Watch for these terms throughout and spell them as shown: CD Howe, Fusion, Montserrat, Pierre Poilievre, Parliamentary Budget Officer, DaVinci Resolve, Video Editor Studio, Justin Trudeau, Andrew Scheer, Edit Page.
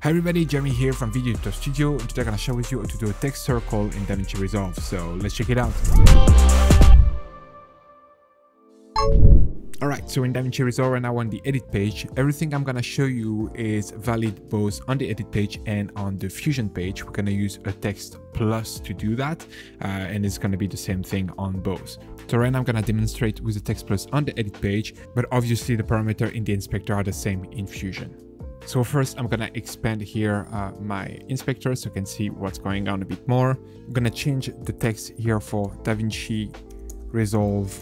Hi everybody, Jeremy here from Video Editor Studio, and today I'm gonna share with you how to do a text circle in DaVinci Resolve. So let's check it out. Alright, so in DaVinci Resolve right now on the edit page, everything I'm gonna show you is valid both on the edit page and on the Fusion page. We're gonna use a text plus to do that, and it's gonna be the same thing on both. So right now I'm gonna demonstrate with the text plus on the edit page, but obviously the parameter in the inspector are the same in Fusion. So first, I'm gonna expand here my inspector so you can see what's going on a bit more. I'm gonna change the text here for DaVinci Resolve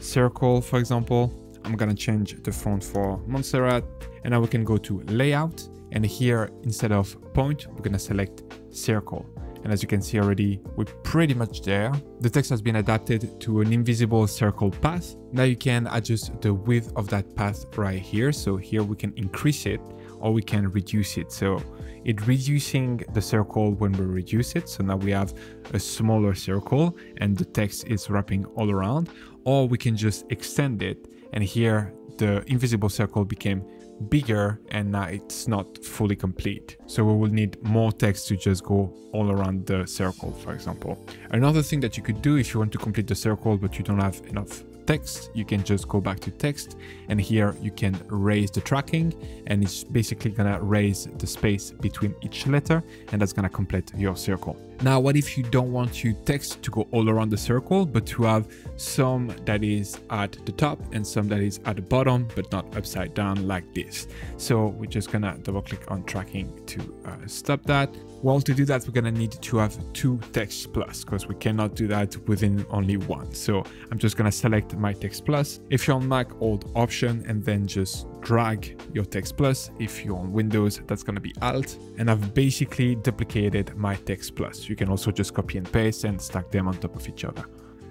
Circle, for example. I'm gonna change the font for Montserrat, and now we can go to Layout. And here, instead of point, we're gonna select Circle. And as you can see already, we're pretty much there. The text has been adapted to an invisible circle path. Now you can adjust the width of that path right here. So here we can increase it or we can reduce it. So it's reducing the circle when we reduce it. So now we have a smaller circle and the text is wrapping all around, or we can just extend it. And here the invisible circle became bigger and now it's not fully complete. So we will need more text to just go all around the circle, for example. Another thing that you could do if you want to complete the circle but you don't have enough text, you can just go back to text, and here you can raise the tracking, and it's basically gonna raise the space between each letter, and that's gonna complete your circle. Now, what if you don't want your text to go all around the circle, but to have some that is at the top and some that is at the bottom, but not upside down like this? So we're just gonna double click on tracking to stop that. Well, to do that, we're gonna need to have two text plus, because we cannot do that within only one. So I'm just gonna select my text plus. If you're on Mac, hold Option and then just drag your text plus. If you're on Windows, that's gonna be Alt. And I've basically duplicated my text plus. You can also just copy and paste and stack them on top of each other.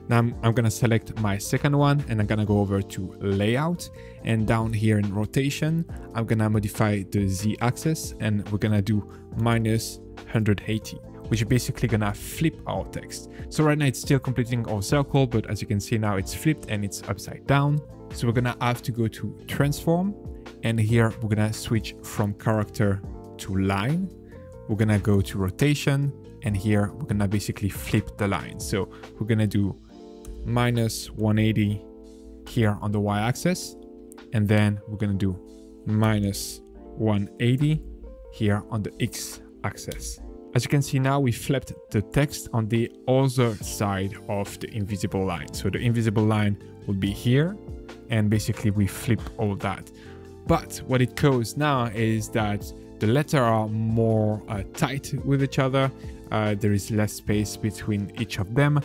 Now I'm gonna select my second one, and I'm gonna go over to Layout, and down here in Rotation, I'm gonna modify the Z axis, and we're gonna do minus 180, which is basically gonna flip our text. So right now it's still completing our circle, but as you can see now it's flipped and it's upside down. So we're gonna have to go to Transform, and here we're gonna switch from Character to Line. We're gonna go to Rotation, and here we're gonna basically flip the line. So we're gonna do minus 180 here on the y-axis, and then we're gonna do minus 180 here on the x-axis. As you can see now, we flipped the text on the other side of the invisible line. So the invisible line will be here, and basically we flip all that. But what it caused now is that the letters are more tight with each other. There is less space between each of them,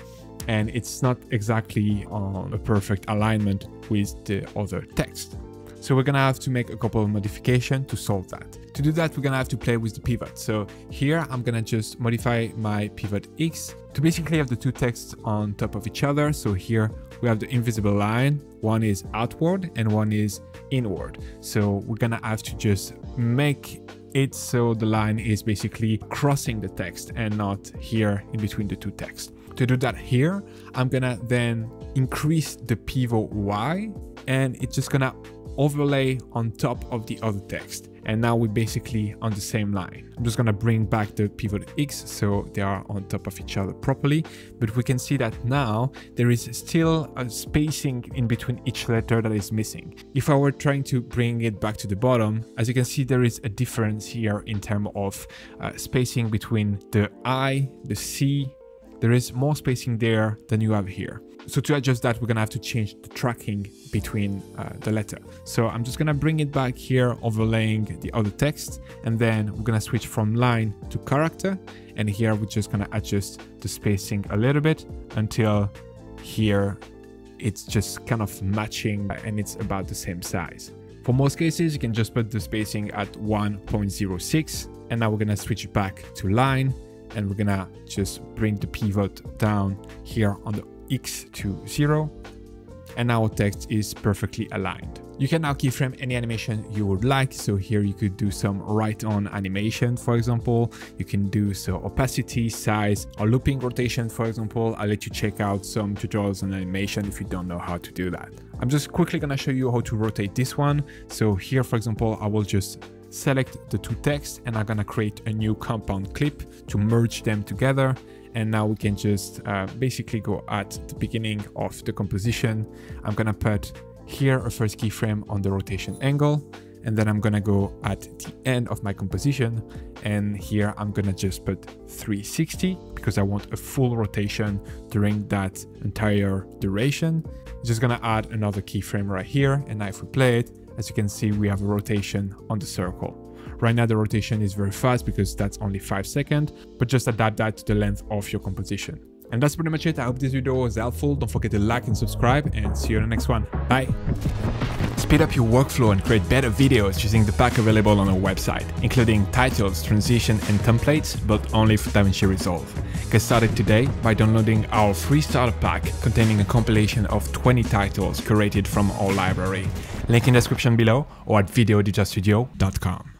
and it's not exactly on a perfect alignment with the other text. So we're gonna have to make a couple of modifications to solve that. To do that, we're gonna have to play with the pivot. So here I'm gonna just modify my pivot X to basically have the two texts on top of each other. So here we have the invisible line. One is outward and one is inward. So we're gonna have to just make it so the line is basically crossing the text and not here in between the two texts. To do that here, I'm gonna then increase the pivot Y, and it's just gonna overlay on top of the other text. And now we're basically on the same line. I'm just gonna bring back the pivot X so they are on top of each other properly. But we can see that now there is still a spacing in between each letter that is missing. If I were trying to bring it back to the bottom, as you can see, there is a difference here in terms of spacing between the I, the C. There is more spacing there than you have here. So to adjust that, we're gonna have to change the tracking between the letter. So I'm just gonna bring it back here, overlaying the other text, and then we're gonna switch from line to character. And here we're just gonna adjust the spacing a little bit until here it's just kind of matching and it's about the same size. For most cases, you can just put the spacing at 1.06. And now we're gonna switch back to line, and we're gonna just bring the pivot down here on the X to 0, and our text is perfectly aligned. You can now keyframe any animation you would like. So here you could do some right-on animation, for example. You can do so opacity, size, or looping rotation, for example. I'll let you check out some tutorials on animation if you don't know how to do that. I'm just quickly gonna show you how to rotate this one. So here, for example, I will just select the two texts, and I'm gonna create a new compound clip to merge them together. And now we can just basically go at the beginning of the composition. I'm gonna put here a first keyframe on the rotation angle, and then I'm gonna go at the end of my composition, and here I'm gonna just put 360 because I want a full rotation during that entire duration. I'm just gonna add another keyframe right here, and now if we play it, as you can see, we have a rotation on the circle. Right now the rotation is very fast because that's only 5 seconds, but just adapt that to the length of your composition. And that's pretty much it. I hope this video was helpful. Don't forget to like and subscribe, and see you in the next one. Bye. Speed up your workflow and create better videos using the pack available on our website, including titles, transition, and templates, but only for DaVinci Resolve. Get started today by downloading our free starter pack containing a compilation of 20 titles curated from our library. Link in the description below or at videoeditorstudio.com.